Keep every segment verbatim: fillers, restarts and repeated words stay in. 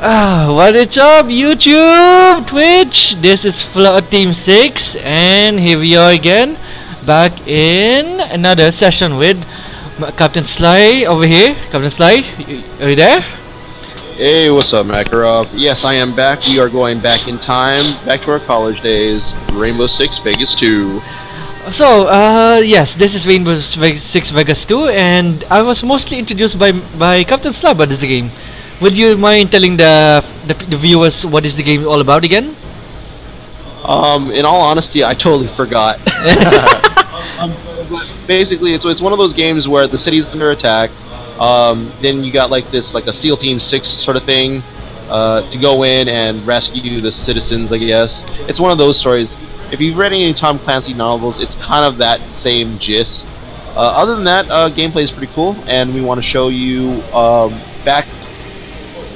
Ah, what is up, YouTube, Twitch? This is Flood Team Six, and here we are again, back in another session with Captain Sly over here. Captain Sly, are you there? Hey, what's up, Makarov? Yes, I am back. We are going back in time, back to our college days. Rainbow Six Vegas Two. So, uh, yes, this is Rainbow Six Vegas Two, and I was mostly introduced by by Captain Sly about this game. Would you mind telling the, the the viewers what is the game all about again? Um, in all honesty, I totally forgot. um, basically, it's it's one of those games where the city's under attack. Um, then you got like this like a SEAL Team Six sort of thing uh, to go in and rescue the citizens, I guess. It's one of those stories. If you've read any Tom Clancy novels, it's kind of that same gist. Uh, other than that, uh, gameplay is pretty cool, and we want to show you um, back.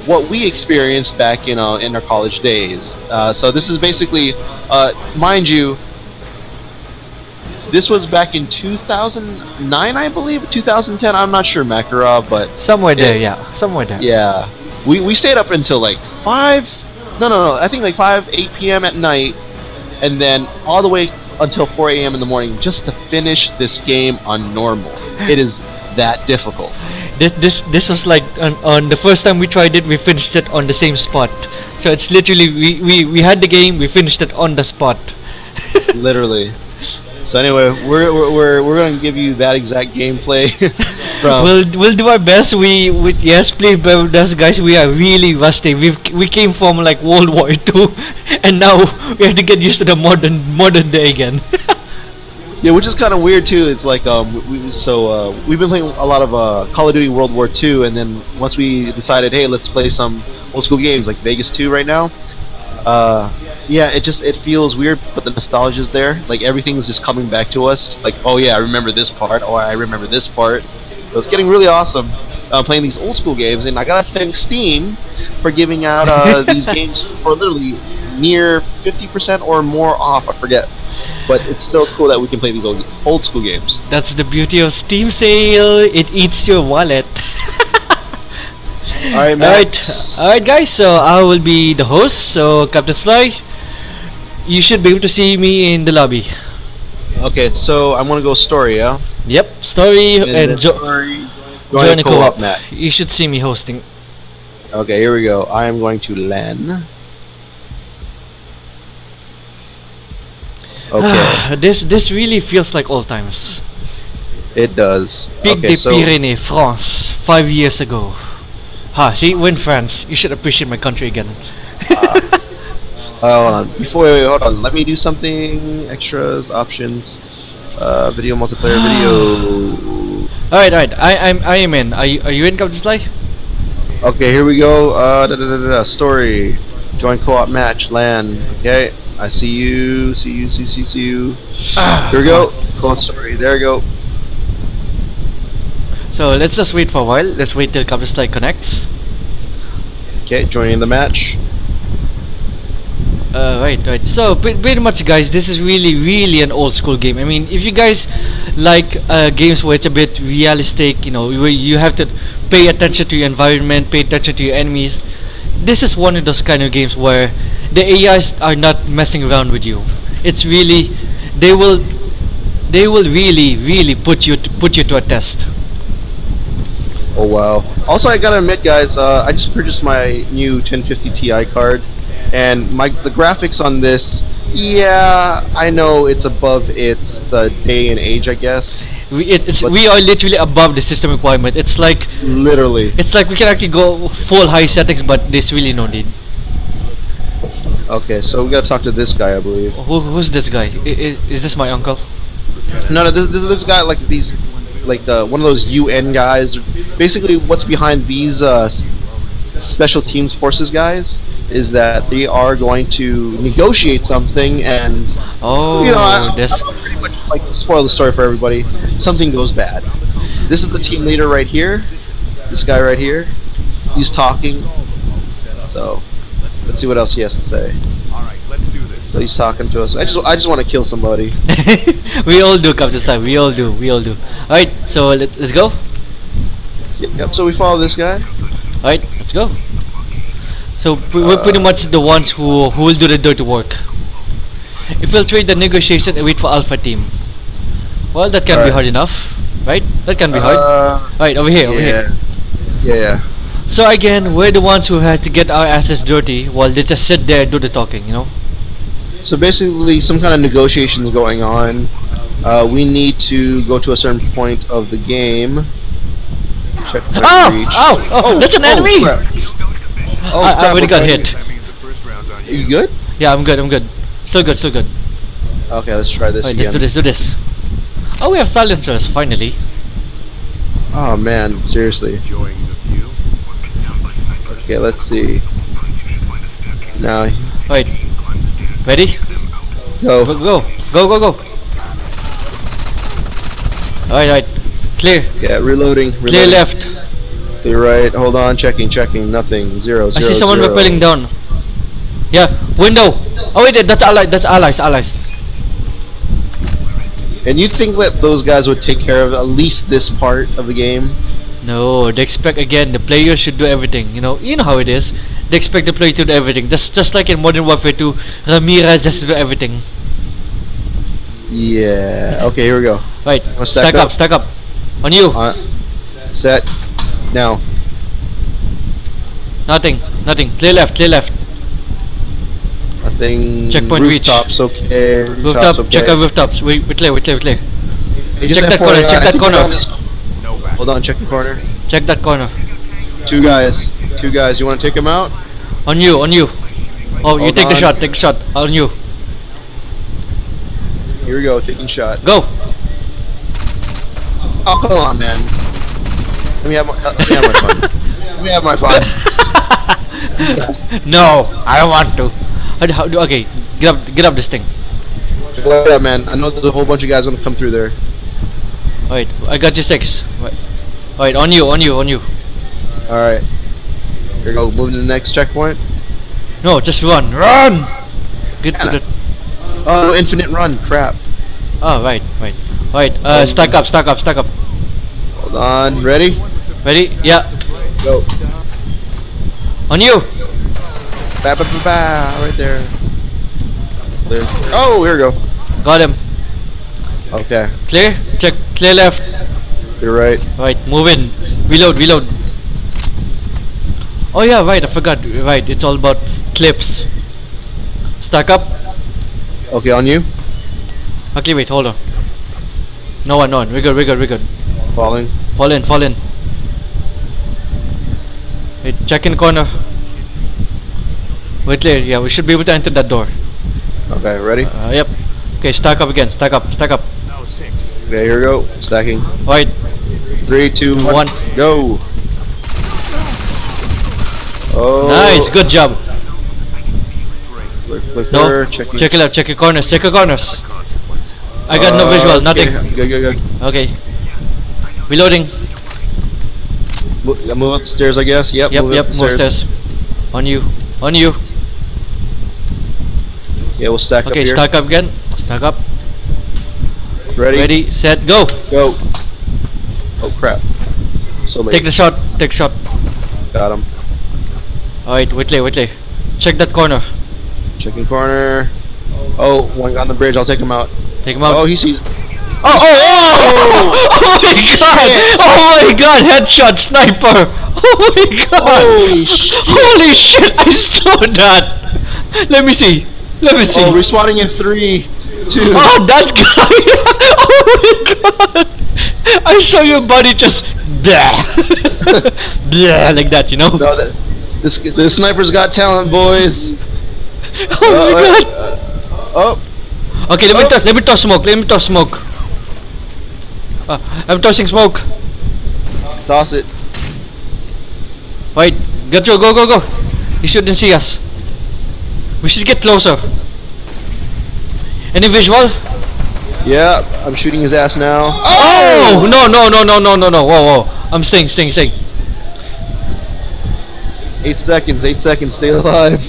What we experienced back in uh, in our college days. Uh, so this is basically, uh, mind you, this was back in two thousand nine, I believe, two thousand ten. I'm not sure, Makarov, but somewhere there, it, yeah, somewhere there. Yeah, we we stayed up until like five. No, no, no. I think like five, eight P M at night, and then all the way until four A M in the morning just to finish this game on normal. It is that difficult. This this this was like on, on the first time we tried it, we finished it on the same spot. So it's literally we we, we had the game, we finished it on the spot. Literally. So anyway, we're we're we're going to give you that exact gameplay. From we'll we'll do our best. We with yes, please bear with us, guys. We are really rusty. We we came from like World War Two, and now we have to get used to the modern modern day again. Yeah, which is kind of weird too. It's like um, we, so uh, we've been playing a lot of uh, Call of Duty World War Two, and then once we decided, hey, let's play some old school games like Vegas Two right now. Uh, yeah, it just it feels weird, but the nostalgia's there. Like everything's just coming back to us. Like, oh yeah, I remember this part. Oh, I remember this part. So it's getting really awesome uh, playing these old school games, and I gotta thank Steam for giving out uh, these games for literally near fifty percent or more off. I forget. But it's still cool that we can play these old, old school games. That's the beauty of Steam sale. It eats your wallet. Alright, Alright, alright, guys. So I will be the host. So Captain Sly, you should be able to see me in the lobby. Okay, so I'm gonna go story, yeah. Yep, story and, and jo story. Join a co-op map. You should see me hosting. Okay, here we go. I am going to LAN. Okay. this this really feels like old times. It does. Pic de Pyrenees, France, five years ago. Ha! Huh, see, when France, you should appreciate my country again. uh, hold on. Before wait, wait, hold on, let me do something. Extras, options, uh, video multiplayer, video. All right, all right. I I'm I am in. Are you are you in, Captain Sly? Okay, here we go. Uh, da, da, da, da, story, join co-op match, LAN. Okay. I see you, see you, see you, see you. Ah, here we go. Go on, sorry. There we go. So let's just wait for a while. Let's wait till Captain Sly connects. Okay, joining the match. Uh, right, right. So pretty, pretty much, guys, this is really, really an old school game. I mean, if you guys like uh, games where it's a bit realistic, you know, where you have to pay attention to your environment, pay attention to your enemies. This is one of those kind of games where the A Is are not messing around with you. It's really they will they will really really put you to, put you to a test. Oh wow! Also, I gotta admit, guys, uh, I just purchased my new ten fifty T I card, and my the graphics on this. Yeah, I know it's above its uh, day and age, I guess. We it, it's we are literally above the system requirement. It's like literally. It's like we can actually go full high settings, but there's really no need. Okay, so we gotta talk to this guy, I believe. Who, who's this guy? I, I, is this my uncle? No, no. This this, this guy like these, like uh, one of those U N guys. Basically, what's behind these uh, special teams forces guys? Is that they are going to negotiate something, and oh, you know, I, this I pretty much like spoil the story for everybody. Something goes bad. This is the team leader right here. This guy right here. He's talking. So let's see what else he has to say. All right, let's do this. So he's talking to us. I just I just want to kill somebody. We all do, Captain Sly. We all do. We all do. All right, so let, let's go. Yep. So we follow this guy. All right, let's go. So we're uh, pretty much the ones who who will do the dirty work. Infiltrate the negotiation and wait for Alpha team. Well, that can right. be hard enough, right? That can be uh, hard. Right over here, yeah. over here. Yeah, yeah. So again, we're the ones who had to get our asses dirty while they just sit there and do the talking, you know. So basically, some kind of negotiation is going on. Uh, we need to go to a certain point of the game. Check the oh, oh! Oh! That's an oh, enemy! Crap. Oh, I, I already got hit. Are you good? Yeah, I'm good, I'm good. Still good, still good. Okay, let's try this Wait, again. Let's do this, do this. Oh, we have silencers, finally. Oh man, seriously. Okay, let's see. Now... Wait. Ready? Go. Go, go, go, go, go. Alright, alright. Clear. Yeah, reloading, reloading. Clear left. Clear right. Hold on, checking, checking. Nothing. Zero, zero, I see someone zero. rappelling down. Yeah, window. Oh wait, that's allies, that's allies, allies. And you'd think that those guys would take care of at least this part of the game? No, they expect, again, the players should do everything. You know, you know how it is. They expect the player to do everything. That's just like in Modern Warfare two, Ramirez has to do everything. Yeah. Okay, here we go. Right. Stack, stack up. up. Stack up. On you. Uh, set. Now. Nothing. Nothing. Clear left. Clear left. Nothing. Checkpoint rooftops, reach. Okay. Rooftop. Okay. Check our rooftops. We we clear. We clear. We clear. Hey, check that corner. Check that corner. Hold on, check the corner. Check that corner. Two guys. Two guys. You want to take them out? On you, on you. Oh, Hold you take on. a shot, take a shot. On you. Here we go, taking shot. Go! Oh, come on, man. Let me have my, uh, let me have my fun. Let me have my fun. No, I don't want to. How do, okay, get up, get up this thing. Well, yeah, man. I know there's a whole bunch of guys going to come through there. Alright, I got your six. Alright, on you, on you, on you. Alright. Here we go, moving to the next checkpoint. No, just run. Run! Get to the oh, infinite run, crap. Oh, right, right. Alright, uh, stack up, stack up, stack up. Hold on, ready? Ready? Yeah. Go. On you! Ba ba ba ba, right there. Clear. Oh, here we go. Got him. Okay. Clear? Check. Clear left. Clear right. Right. Move in. Reload. Reload. Oh yeah, right. I forgot. Right. It's all about clips. Stack up. Okay, on you. Okay, wait. Hold on. No one. No one. We're good. We're good. We're good. Fall in. Fall in. Fall in. Wait. Check in corner. We're clear. Yeah, we should be able to enter that door. Okay. Ready? Uh, yep. Okay. Stack up again. Stack up. Stack up. Okay, here we go. Stacking. Alright. Three, two, one, one. Go. Oh. Nice. Good job. Flip, flip no. Check, check it out. Check your corners. Check your corners. I got uh, no visual. Nothing. Good, good, good. Okay. Reloading. Mo move upstairs, I guess. Yep. Yep. Move yep. Move upstairs. On you. On you. Yeah, we'll stack okay, up. Okay, stack up again. Stack up. Ready? Ready, set, go! Go! Oh crap. So late. Take the shot, take shot. Got him. Alright, wait, wait, wait. Check that corner. Checking corner. Oh, one on the bridge, I'll take him out. Take him out. Oh, he sees. Oh, oh, oh! Oh my god! Oh my god, headshot, sniper! Oh my god! Holy shit! Holy shit, I saw that! Let me see. Let me see. Oh, respawning in three. Two. Oh, that guy! Oh my god! I saw your body just blah, blah, like that, you know. No, that, this the sniper's got talent, boys. Oh uh, my god! Uh, oh. Okay, let oh. me toss. Let me toss smoke. Let me toss smoke. Uh, I'm tossing smoke. Toss it. Wait, get you. Go, go, go. He shouldn't see us. We should get closer. Any visual? Yeah, I'm shooting his ass now. Oh! No, no, no, no, no, no, no. Whoa, whoa. I'm staying, staying, staying. Eight seconds, eight seconds. Stay alive.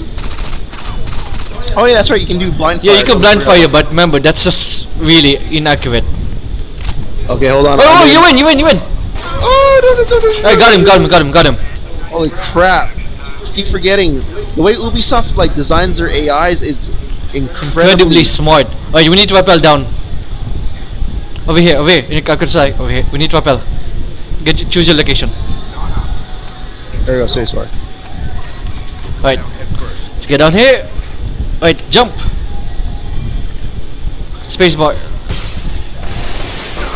Oh, yeah, that's right. You can do blind fire. Yeah, you can blind fire, but remember, that's just really inaccurate. Okay, hold on. Oh, you win, you win, you win. Oh, no, no, no, no, no. I got him, got him, got him, got him. Holy crap. I keep forgetting. the way Ubisoft like designs their A Is is incredibly, incredibly smart. Oh, you need to rappel down. Over here, over here. Over here. We need to rappel. Get choose your location. There we go. Space bar. All right. Let's get down here. All right, jump. Space bar.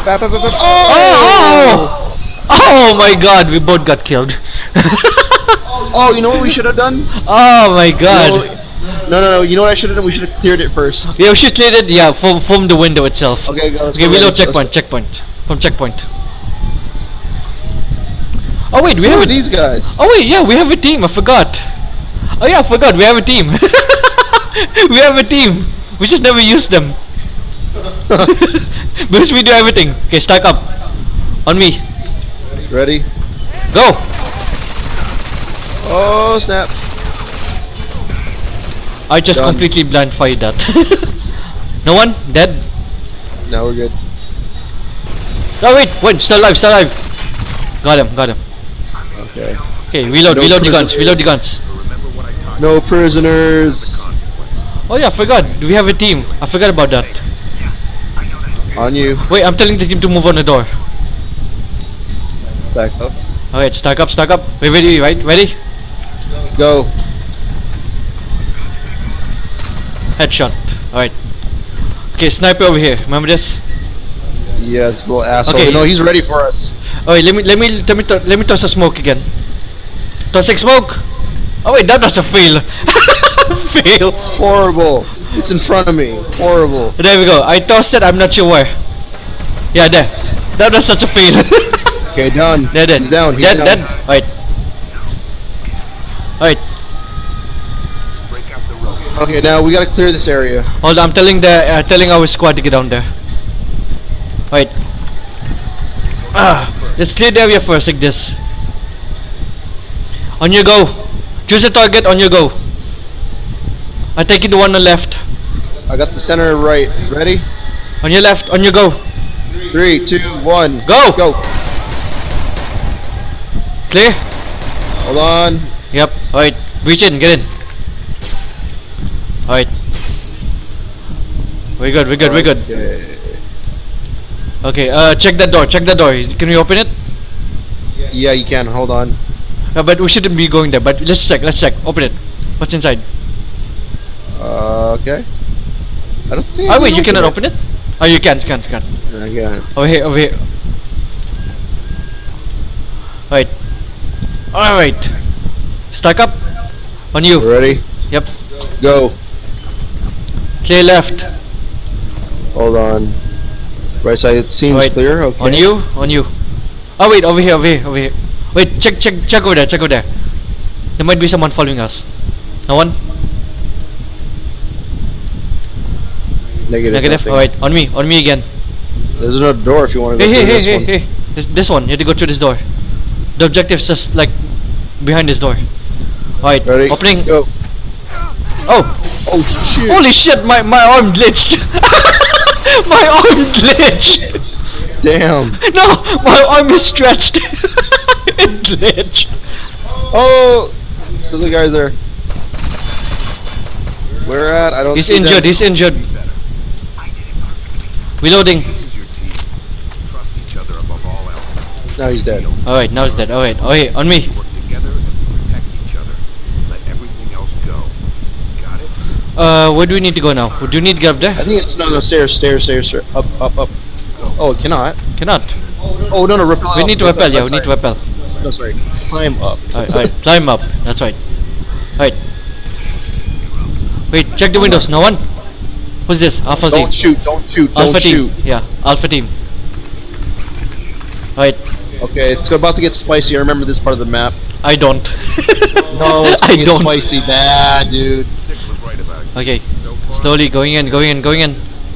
Oh! Oh! Oh! Oh my God! We both got killed. Oh, you know what we should have done? Oh my God! You know, no, no, no! You know what I should have done? We should have cleared it first. Yeah, we should clear it. Yeah, from from the window itself. Okay, go. Okay, reload checkpoint. Checkpoint. From checkpoint. Oh wait, we Who have are a these guys. Oh wait, yeah, we have a team. I forgot. Oh yeah, I forgot. We have a team. We have a team. We just never used them. Because we do everything. Okay, stack up. On me. Ready? Go. Oh snap! I just Done. completely blind fired that. No one dead. No, we're good. No wait, wait, still alive, still alive. Got him, got him. Okay. Okay, reload, no reload the guns, reload the guns. No prisoners. Oh yeah, I forgot. We have a team. I forgot about that. On you. Wait, I'm telling the team to move on the door. Back up. Alright, stack up, stack up. Wait, ready, right? Ready? Go. Headshot. Alright. Okay, sniper over here. Remember this? Yeah, it's a little asshole. Okay. No, he's ready for us. Alright, let me let me let me let me toss a smoke again. Toss a smoke. Oh wait, that was a fail. Fail. Horrible. It's in front of me. Horrible. There we go. I tossed it. I'm not sure where. Yeah, there. That was such a fail. Okay, done. There, there. He's down. He's dead, down. Dead. Alright. Alright. Okay, now we gotta clear this area. Hold on, I'm telling the uh, telling our squad to get down there. Alright. Ah, let's clear the area first, like this. On your go. Choose a target. On your go. I take you the one on the left. I got the center right. Ready? On your left. On your go. Three, two, one. Go. Go. Clear. Hold on. Yep. All right. Reach in. Get in. All right. We're good. We're good. We're good. Okay. Okay. Uh, check that door. Check that door. Can we open it? Yeah, you can. Hold on. No, but we shouldn't be going there. But let's check. Let's check. Open it. What's inside? Uh, okay. I don't think. Oh wait, you cannot open it. Oh, you can, you can, you can. I can. Over here, over here. Right. All right. Stack up. On you. Ready? Yep. Go. Clear left. Hold on. Right side seems clear. Okay. On you, on you. Oh wait, over here, over here, over here. Wait, check, check, check over there, check over there. There might be someone following us. No one? Negative. Negative. Alright, on me, on me again. There's no door if you want to go hey, through hey, this hey, one. Hey, hey, hey, this, this one, you have to go through this door. The objective's just like behind this door. Alright, opening. Go. Oh! Oh shit! Holy shit, my, my arm glitched! My arm glitched! Damn! No! My arm is stretched! It glitched! Oh! So the guy's there. Where at? I don't He's injured, that. he's injured. Reloading. This is your team. Trust each other above all else. Now he's dead. Alright, now he's dead. Alright, alright, on me. Work together and protect each other. Let everything else go. Got it? Uh, where do we need to go now? Do you need to get up there? I think it's no, no, stairs, stairs, stairs, stairs. Up, up, up. Oh, it cannot. Cannot. Oh, no, no, rappel. We need to rappel, yeah, we need to rappel. No, sorry. Climb up. Alright, alright, climb up. That's right. Alright. Wait, check the windows. No one? Who's this? Alpha team. Don't shoot, don't shoot, don't Alpha shoot. Team. Yeah, Alpha team. Alright. Okay, it's about to get spicy. I remember this part of the map. I don't. No, it's I don't. spicy bad, dude. Six was right about it. Okay, so slowly going in, going in, going in.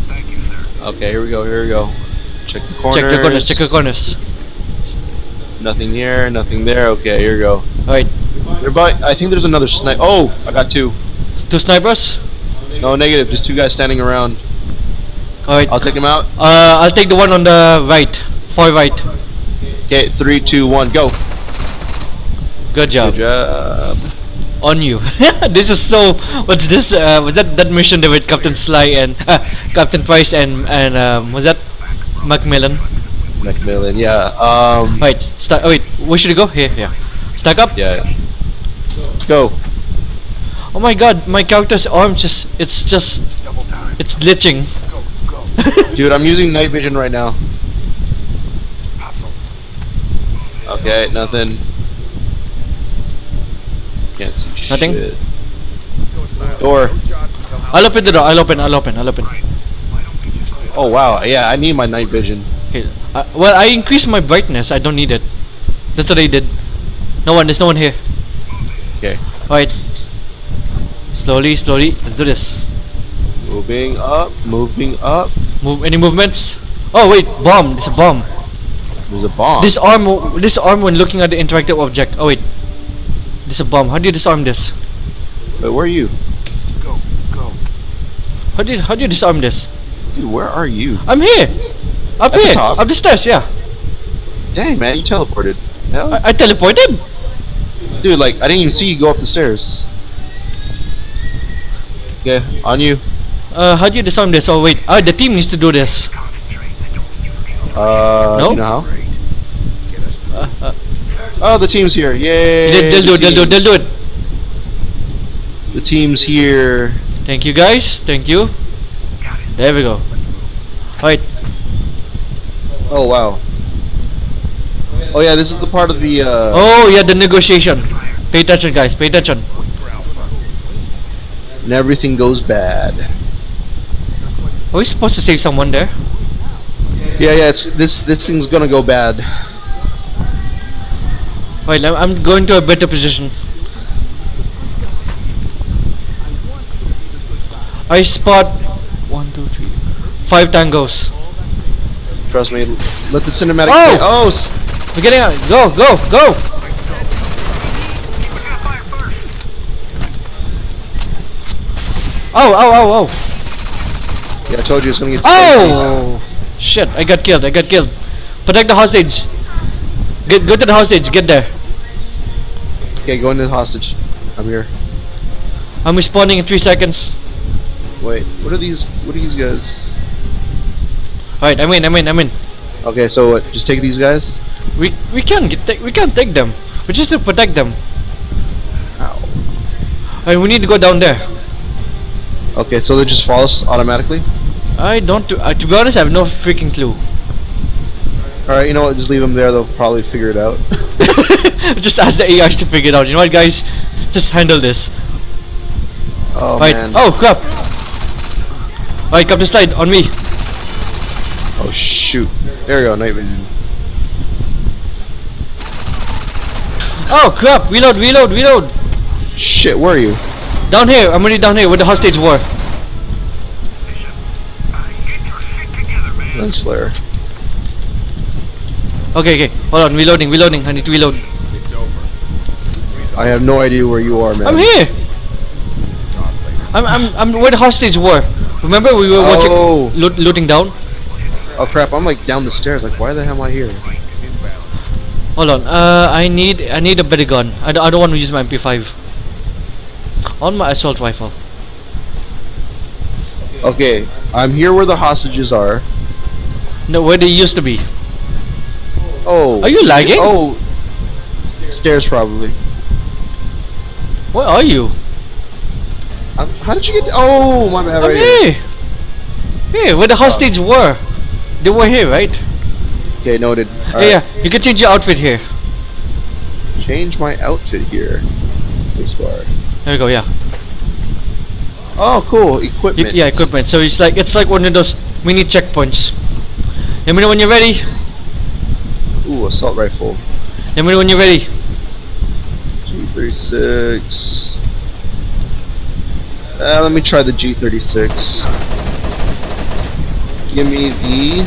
Thank you, sir. Okay, here we go, here we go. Check the corners. Check the corners, check the corners. Nothing here, nothing there. Okay, here we go. Alright. I think there's another sniper. Oh, I got two. Two snipers? No, negative. Just two guys standing around. Alright. I'll take them out. Uh, I'll take the one on the right. Far right. Okay, three, two, one, go. Good job. Good job. on you. This is so. What's this? Uh, was that that mission there with Captain Sly and uh, Captain Price and and um, was that MacMillan? MacMillan, yeah. Um. Wait, start. Oh wait, where should we go? Here, yeah. Stack up. Yeah. Go. Oh my God, my character's arm just—it's just—it's glitching. Go, go. Dude, I'm using night vision right now. Okay, nothing. Can't see shit. Nothing. Door. I'll open the door. I'll open. I'll open. I'll open. Oh wow. Yeah, I need my night vision. Okay. Uh, well, I increased my brightness. I don't need it. That's what I did. No one. There's no one here. Okay. All right. Slowly, slowly. Let's do this. Moving up. Moving up. Move. Any movements? Oh wait, bomb. There's a bomb. There's a bomb. This arm, this arm when looking at the interactive object. Oh wait, there's a bomb. How do you disarm this? Wait, where are you? Go, go. How do you, how do you disarm this? Dude, where are you? I'm here. Up at here. The top. Up the stairs. Yeah. Dang man, you teleported. Hell. I, I teleported. Dude, like I didn't even see you go up the stairs. Yeah, on you. Uh, how do you disarm this? Oh wait, oh the team needs to do this. Uh, no? You know how? Uh, uh. Oh, the team's here! Yay! They'll do it! They'll do it! They'll do it! The team's here. Thank you, guys. Thank you. There we go. Alright. Oh wow. Oh yeah, this is the part of the. Uh, oh yeah, the negotiation. Pay attention, guys. Pay attention. And everything goes bad. Are we supposed to save someone there? Yeah, yeah. It's, this this thing's gonna go bad. Wait, I'm, I'm going to a better position. I spot one, two, three, five tangos. Trust me. Let the cinematic. Oh, oh, we're getting out. Go, go, go. Oh, oh, oh, oh. Yeah, I told you it's gonna get. Oh. Crazy. Shit, I got killed, I got killed. Protect the hostage. Get, go to the hostage, get there. Okay, go into the hostage. I'm here. I'm respawning in three seconds. Wait, what are these, what are these guys? Alright, I'm in, I'm in, I'm in. Okay, so what, just take these guys? We we can't get, we can't take them. We just have to protect them. Ow. Alright, we need to go down there. Okay, so they just fall us automatically? I don't. Uh, to be honest, I have no freaking clue. All right, you know what? Just leave them there. They'll probably figure it out. Just ask the A Is to figure it out. You know what, guys? Just handle this. Oh right. Man. Oh crap! All right, Captain Sly, on me. Oh shoot! There we go. Night vision. Oh crap! Reload! Reload! Reload! Shit! Where are you? Down here. I'm already down here where the hostage were. Flare. Okay, okay. Hold on, reloading, reloading. I need to reload. It's over. I have no idea where you are, man. I'm here. I'm, I'm, I'm where the hostage were. Remember we were watching, oh. lo looting down. Oh crap! I'm like down the stairs. Like, why the hell am I here? Hold on. Uh, I need, I need a better gun. I, d I don't want to use my M P five. On my assault rifle. Okay, I'm here where the hostages are. No, where they used to be. Oh. Are you lagging? Oh. Stairs probably. Where are you? I'm, how did you get? Oh, my bad. Right here. Here, where the hostages oh. were. They were here, right? Okay, noted. All yeah, right. yeah, you can change your outfit here. Change my outfit here. Spacebar. There we go. Yeah. Oh, cool. Equipment. Yeah, equipment. So it's like it's like one of those mini checkpoints. Let me know when you're ready. Ooh, assault rifle. Let me know when you're ready. G thirty-six. Uh, let me try the G thirty-six. Give me the.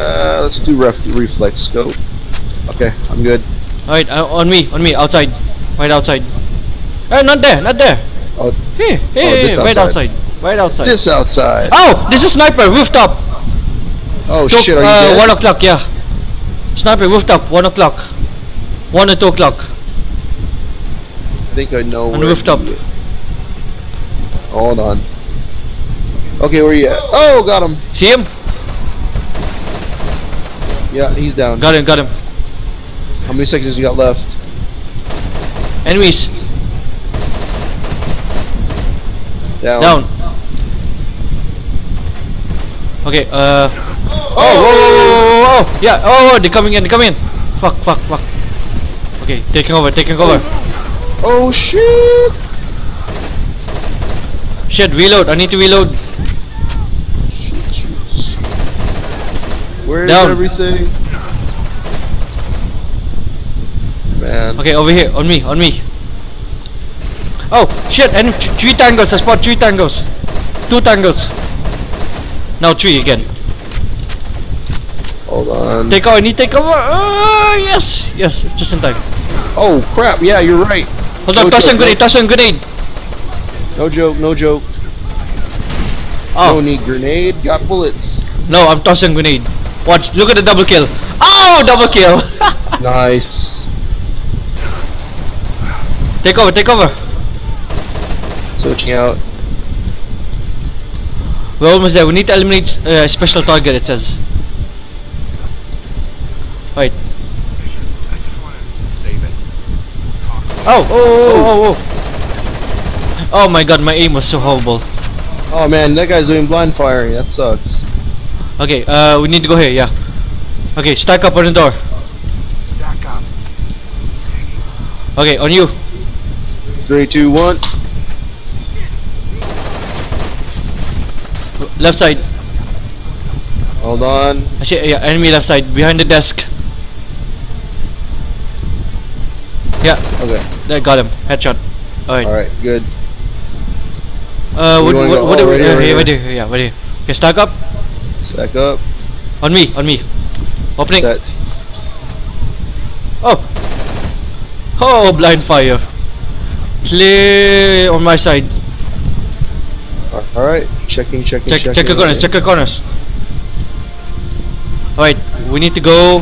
Uh, let's do ref reflex scope. Okay, I'm good. Alright, uh, on me, on me, outside. Right outside. Uh, not there, not there. Oh. Here, here, oh, here, right outside. Right outside. This outside. Oh, this is sniper, rooftop. Oh Took, shit! Are you uh, dead? One o'clock, yeah. Sniper rooftop, one o'clock, one or two o'clock. I think I know. On where rooftop. Hold on. Okay, where you at? Oh, got him. See him? Yeah, he's down. Got him, got him. How many seconds you got left? Enemies. Down. Down. Okay, uh. Oh, whoa, whoa, whoa, whoa, whoa. Yeah, oh, they're coming in, they're coming in. Fuck, fuck, fuck. Okay, taking over, taking over. Oh, shit. Shit, reload. I need to reload. Where's everything? Man. Okay, over here. On me, on me. Oh, shit. And three tangos. I spot three tangos. Two tangos. Now three again. Hold on. Take over. I need to take over. Oh, yes. Yes. Just in time. Oh, crap. Yeah, you're right. Hold on. Toss and grenade. Toss and grenade. No joke, no joke. Oh. No need grenade, got bullets. No, I'm tossing grenade. Watch, look at the double kill. Oh, double kill! Nice. Take over, take over. Switching out. We're almost there, we need to eliminate a uh, special target, it says. Right. I just want to save it. Oh, oh, oh, oh, oh. Oh my god, my aim was so horrible. Oh man, that guy's doing blind firing, that sucks. Okay, uh, we need to go here, yeah. Okay, stack up on the door. Stack up. Okay, on you. three, two, one. Left side. Hold on. Actually, yeah, enemy left side, behind the desk. Yeah. Okay. There, got him. Headshot. Alright. Alright, good. Uh, what, what, what, what oh, do we do? Here, right here, yeah, right here. Okay, stack up. Stack up. On me, on me. Opening. Set. Oh! Oh, blind fire. Clear on my side. Alright, checking, checking, check, checking. Check your corners, check your corners. Alright, we need to go.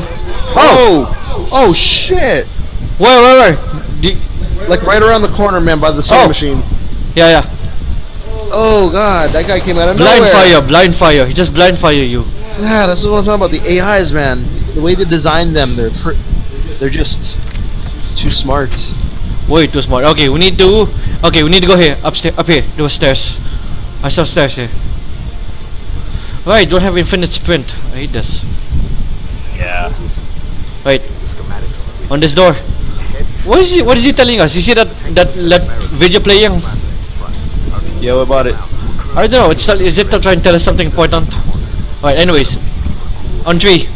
Oh! Oh, oh shit! Where, where, where? Like right around the corner, man, by the sound oh. machine. Yeah, yeah. Oh god, that guy came out of blind nowhere. Blind fire, blind fire. He just blind fire you. Yeah, this is what I'm talking about. The A Is, man. The way they design them, they're pr they're just too smart. Way too smart. Okay, we need to. Okay, we need to go here, upstairs, up here. There were stairs. I saw stairs here. Right, don't have infinite sprint. I hate this. Yeah. Right. On this door. What is he? What is he telling us? You see that that that video playing? Yeah, what about it? I don't know, it's not, is it to try and tell us something important? Alright, anyways. On three.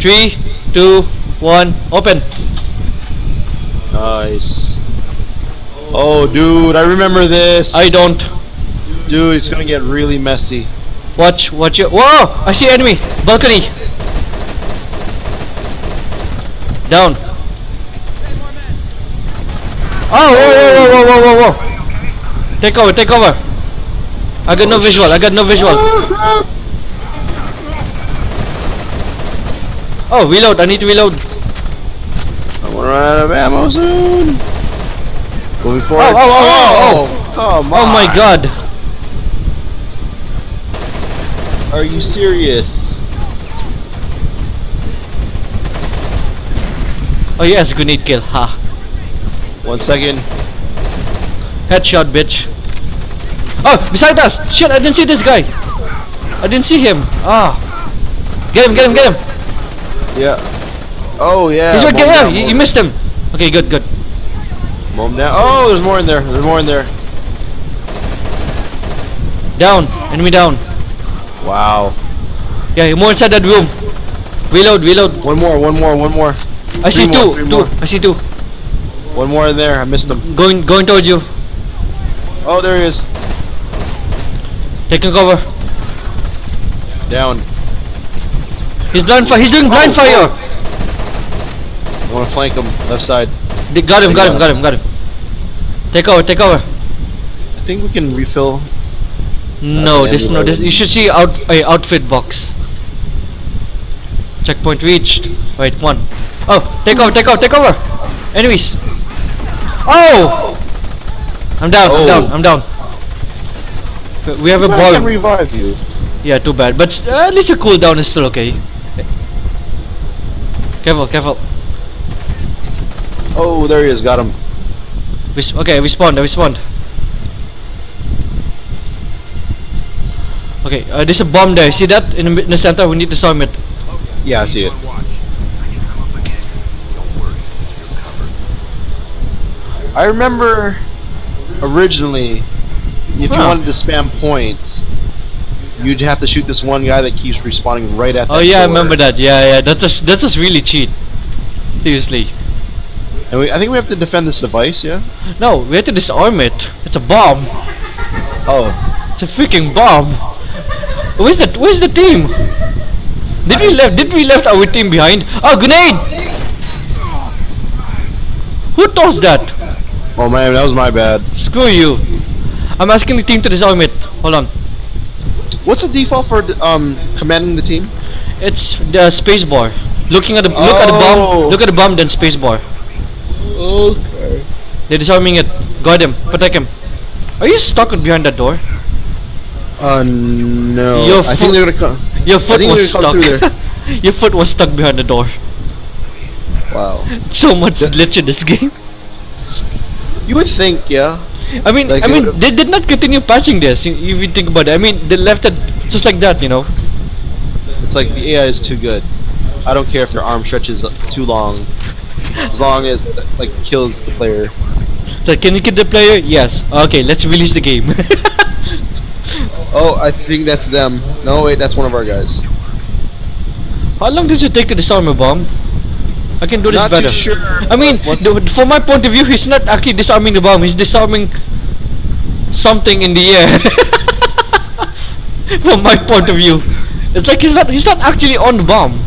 Three, two, one, open. Nice. Oh dude, I remember this. I don't. Dude, it's gonna get really messy. Watch, watch your whoa! I see enemy! Balcony! Down. Oh, whoa, whoa, whoa, whoa, whoa, whoa, whoa! Take over, take over. I got no visual, I got no visual. Oh, reload, I need to reload. I'm gonna run out of ammo soon. Go before oh, oh, oh, oh, oh, oh, oh, my god. Are you serious? Oh yes, grenade kill, ha. One second. Headshot, bitch. Oh, beside us! Shit, I didn't see this guy. I didn't see him. Ah, get him, get him, get him. Yeah. Oh yeah. He's right there. You, you missed him. Okay, good, good. Mom down. Oh, there's more in there. There's more in there. Down. Enemy down. Wow. Yeah, more inside that room. Reload, reload. One more, one more, one more. I see two, two. I see two. One more in there. I missed him. Going, going towards you. Oh, there he is. Taking cover. Down. He's blind fire. He's doing blind oh, fire. Oh. I want to flank him. Left side. They got him. Got him, got him. Got him. Got him. Take over. Take over. I think we can refill. No, this no. This you should see out uh, outfit box. Checkpoint reached. Wait, one. Oh, take over. Take over. Take over. Enemies. Oh. I'm down, oh. I'm down, I'm down. We have a ball. I can revive you. Yeah, too bad. But uh, at least your cooldown is still okay. Careful, careful. Oh, there he is. Got him. We okay, we spawned, we spawned. Okay, uh, there's a bomb there. See that? In the, in the center, we need to storm it. Yeah, I see it. I remember originally, if huh. you wanted to spam points, you'd have to shoot this one guy that keeps respawning right at. Oh yeah, door. I remember that. Yeah, yeah, that's just that's just really cheat. Seriously. And we, I think we have to defend this device. Yeah. No, we have to disarm it. It's a bomb. Oh. It's a freaking bomb. Where's the Where's the team? Did we left? Did we left our team behind? Oh, grenade! Who tossed that? Oh man, that was my bad. Screw you. I'm asking the team to disarm it. Hold on. What's the default for um commanding the team? It's the space bar. Looking at the oh. look at the bomb. Look at the bomb, then space bar. Okay. They're disarming it. Guard him. Protect him. Are you stuck behind that door? Uh no. Your I think they're gonna come. Your foot was stuck. Your foot was stuck behind the door. Wow. So much glitch in this game. You would think, yeah. I mean, like I mean, they did not continue patching this. If you think about it, I mean, they left it just like that, you know. It's like the A I is too good. I don't care if their arm stretches too long, as long as like kills the player. So can you kill the player? Yes. Okay, let's release the game. Oh, I think that's them. No, wait, that's one of our guys. How long does it take to disarm a bomb? I can do this not better. Too sure. I mean, th from my point of view, he's not actually disarming the bomb. He's disarming something in the air. From my point of view, it's like he's not—he's not actually on the bomb.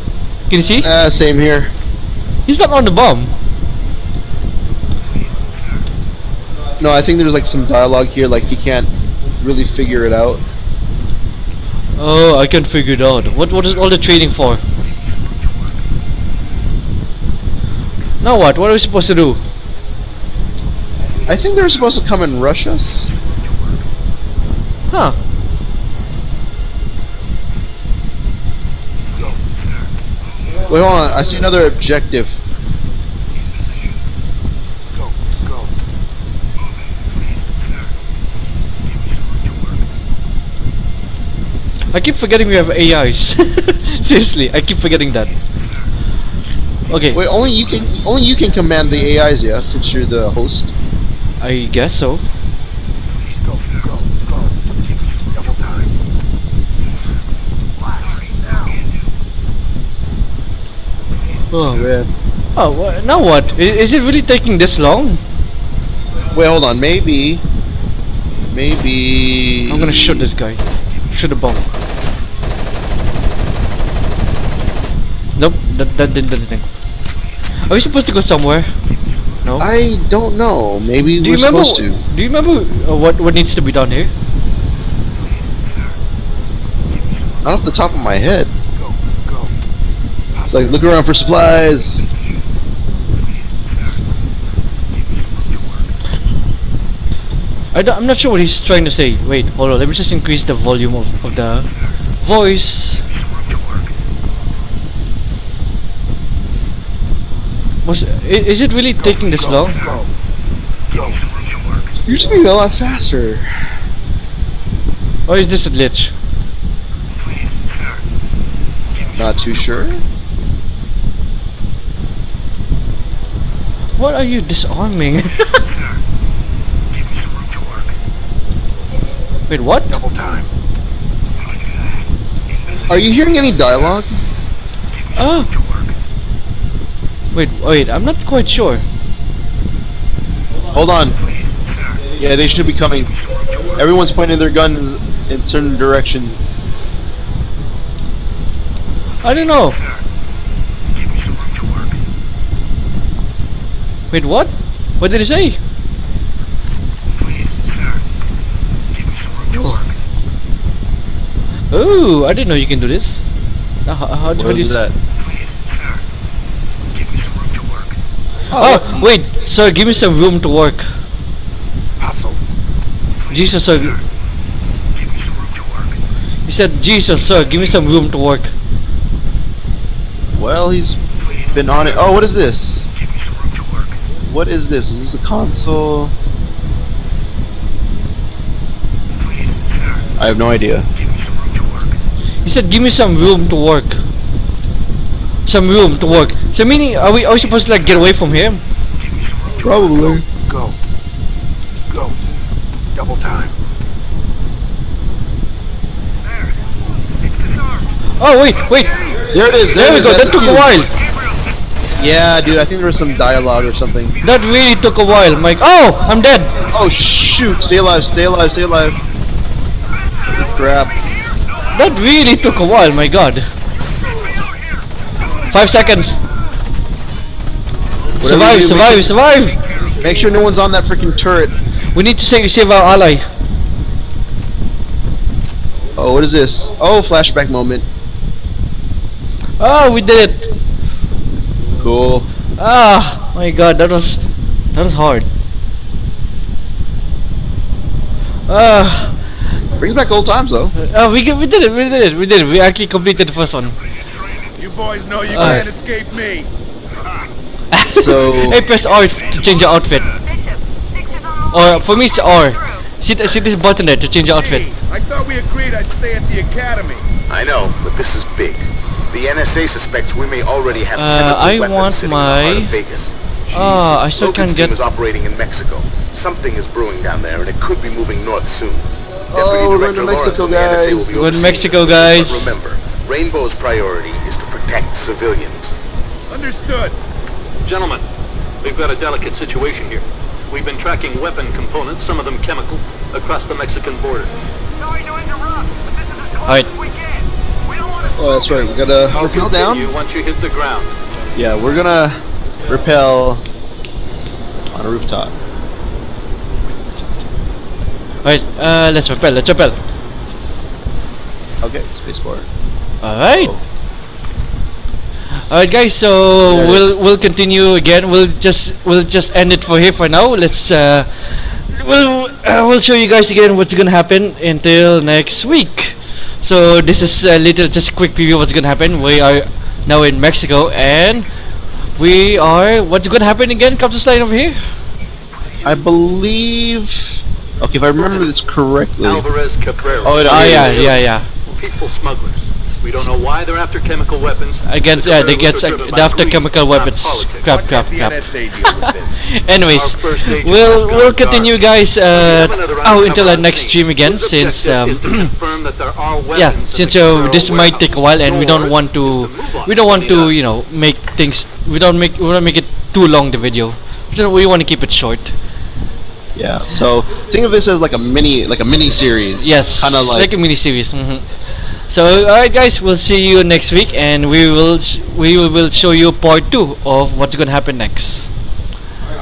Can you see? Uh, same here. He's not on the bomb. No, I think there's like some dialogue here. Like he can't really figure it out. Oh, I can figure it out. What? What is all the trading for? Now what? What are we supposed to do? I think they're supposed to come and rush us. Huh. Wait, hold on. I see another objective. Go, go. I keep forgetting we have A Is. Seriously, I keep forgetting that. Okay. Wait, only you can only you can command the A Is, yeah, since you're the host. I guess so. Go, go, go. Double time. Oh man. Oh, wha now what? I is it really taking this long? Wait, hold on. Maybe. Maybe. I'm gonna shoot this guy. Shoot a bomb. Nope. That that didn't do anything. Are we supposed to go somewhere? No. I don't know. Maybe do we're you remember, supposed to. Do you remember uh, what what needs to be done here? Not off the top of my head. Go, go. Like look around for supplies. I don't, I'm not sure what he's trying to say. Wait, hold on. Let me just increase the volume of of the voice. Was, is it really go, taking this go, long? Go. Go. You should be a lot faster. Or is this a glitch? Please, sir. Not too sure. What are you disarming? Sir. Give me some room to work. Wait, what? Double time. Are you hearing any dialogue? Oh. Wait, wait, I'm not quite sure. Hold on. Yeah, they should be coming. Everyone's pointing their guns in certain directions. I don't know. Wait, what? What did he say? Oh, I didn't know you can do this. How, how do you do that? Oh, oh wait, sir, give me some room to work. Hustle. Jesus, sir. Give me some room to work. He said, Jesus, sir, give me some room to work. Well, he's Please, been on it. Oh, what is this? Give me some room to work. What is this? Is this a console? Please, sir. I have no idea. Give me some room to work. He said, give me some room to work. Some room to work. So meaning, are we, are we supposed to like get away from here? Give me some room. Probably. Go. Go. Double time. There. It's the door. Oh wait, wait. There it is. There, there we go. That took a while. Yeah, dude. I think there was some dialogue or something. That really took a while, Mike. Oh, I'm dead. Oh shoot! Stay alive. Stay alive. Stay alive. Holy crap. That really took a while. My God. Five seconds. Survive, survive, survive! Make sure no one's on that freaking turret. We need to save, save our ally. Oh, what is this? Oh, flashback moment. Oh, we did it. Cool. Ah, my God, that was that was hard. Ah, brings back old times though. Uh, we we did it, we did it, we did it. We actually completed the first one. You boys know you uh. can't escape me. So hey, press R to change your outfit. Or for me it's R. See, see this button there to change your outfit. I thought we agreed I'd stay at the academy. I know, but this is big. The N S A suspects we may already have uh, I want my Vegas. Oh, I still can't get. Team is operating in Mexico. Something is brewing down there, and it could be moving north soon. Oh, we're going to Mexico, guys. We're in Mexico, guys. But remember, Rainbow's priority is to protect civilians. Understood. Gentlemen, we've got a delicate situation here. We've been tracking weapon components, some of them chemical, across the Mexican border. Sorry to interrupt, but this is as close as we can. We don't want to. Oh, that's right. We gotta rappel down. Once you hit the ground. Yeah, we're gonna rappel on a rooftop. All right, uh, let's rappel. Let's rappel. Okay, spacebar. All right. Oh. Alright guys, so we'll we'll continue again. We'll just we'll just end it for here for now. Let's uh, we'll uh, we'll show you guys again what's gonna happen until next week. So this is a little just a quick preview of what's gonna happen. We are now in Mexico, and we are what's gonna happen again? Captain Sly over here. I believe. Okay, if I remember this correctly. Alvarez Cabrera. Oh, it, oh yeah, yeah, yeah. People smugglers. We don't know why they're after chemical weapons. Against, yeah, they get uh, they're after chemical weapons. Crap, crap, crap. Anyways, we'll we'll continue, guys. Uh, oh, until our next stream again, since um, yeah, since uh, this might take a while, and we don't want to we don't want to you know make things we don't make we don't make it too long the video. So we want to keep it short. Yeah. So think of this as like a mini like a mini series. Yes. Kind of like, like a mini series. Mm-hmm. So alright guys, we'll see you next week, and we will sh we will show you part two of what's gonna happen next.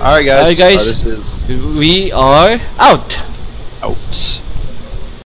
Alright guys, alright guys, uh, this is we are out. Out.